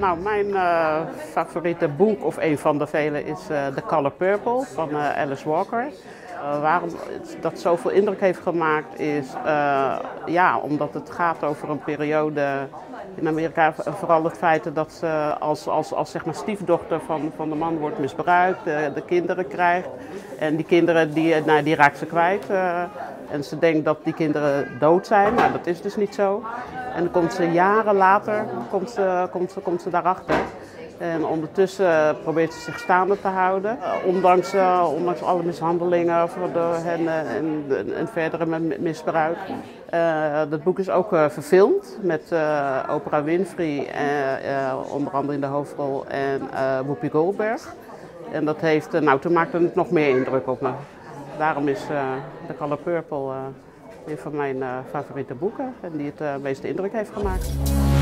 Nou, mijn favoriete boek, of een van de vele, is The Color Purple van Alice Walker. Waarom dat zoveel indruk heeft gemaakt is, omdat het gaat over een periode in Amerika, vooral het feit dat ze als zeg maar stiefdochter van de man wordt misbruikt, de kinderen krijgt. En die kinderen die raakt ze kwijt. En ze denkt dat die kinderen dood zijn, maar dat is dus niet zo. En dan komt ze jaren later komt ze daarachter. En ondertussen probeert ze zich staande te houden, ondanks alle mishandelingen en verdere misbruik. Dat boek is ook verfilmd met Oprah Winfrey, onder andere in de hoofdrol, en Whoopi Goldberg. En dat heeft, toen maakte het nog meer indruk op me. Daarom is The Color Purple een van mijn favoriete boeken en die het meeste indruk heeft gemaakt.